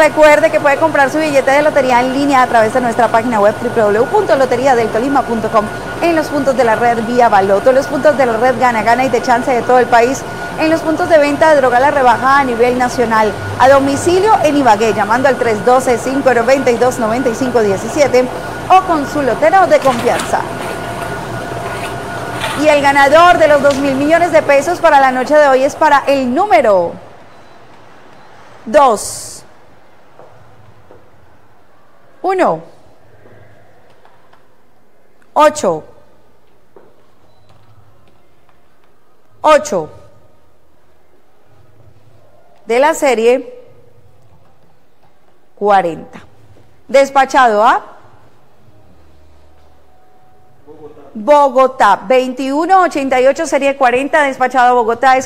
Recuerde que puede comprar su billete de lotería en línea a través de nuestra página web www.loteriadeltolima.com, en los puntos de la red Vía Baloto, en los puntos de la red Gana Gana y de Chance de todo el país, en los puntos de venta de Droga La Rebajada a nivel nacional, a domicilio en Ibagué, llamando al 312-592-9517 o con su lotero de confianza. Y el ganador de los 2.000 millones de pesos para la noche de hoy es para el número 2, 1, 8, 8 de la serie 40. Despachado a Bogotá, 2188 serie 40, despachado a Bogotá.